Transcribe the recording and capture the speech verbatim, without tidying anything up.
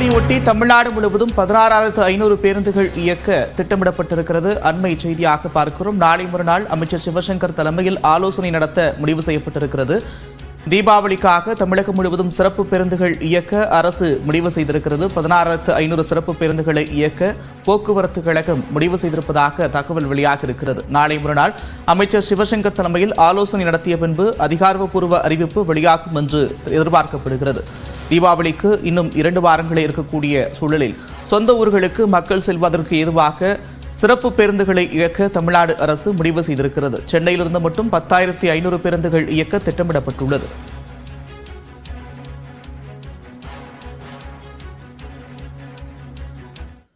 தீபாவளியொட்டி தமிழ்நாடு முழுவதும் பதினாறாயிரத்து ஐநூறு பேருந்துகள் இயக்க திட்டமிடப்பட்டிருக்கிறது. அண்மை செய்தியாக பார்க்கிறோம். நாளை மறுநாள் அமைச்சர் சிவசங்கர் தலைமையில் ஆலோசனை நடத்த முடிவு செய்யப்பட்டிருக்கிறது. தீபாவளிக்காக தமிழகம் முழுவதும் சிறப்பு பேருந்துகள் இயக்க அரசு முடிவு செய்திருக்கிறது. பதினாறாயிரத்து ஐநூறு சிறப்பு பேருந்துகளை இயக்க போக்குவரத்து கழகம் முடிவு செய்திருப்பதாக தகவல் வெளியாக இருக்கிறது. நாளை மறுநாள் அமைச்சர் சிவசங்கர் தலைமையில் ஆலோசனை நடத்திய பின்பு அதிகாரப்பூர்வ அறிவிப்பு வெளியாகும் என்று எதிர்பார்க்கப்படுகிறது. தீபாவளிக்கு இன்னும் இரண்டு வாரங்களே இருக்கக்கூடிய சூழலில் சொந்த ஊர்களுக்கு மக்கள் செல்வதற்கு ஏதுவாக சிறப்பு பேருந்துகளை இயக்க தமிழ்நாடு அரசு முடிவு செய்திருக்கிறது. சென்னையிலிருந்து மட்டும் பத்தாயிரத்தி ஐநூறு பேருந்துகள் இயக்க திட்டமிடப்பட்டுள்ளது.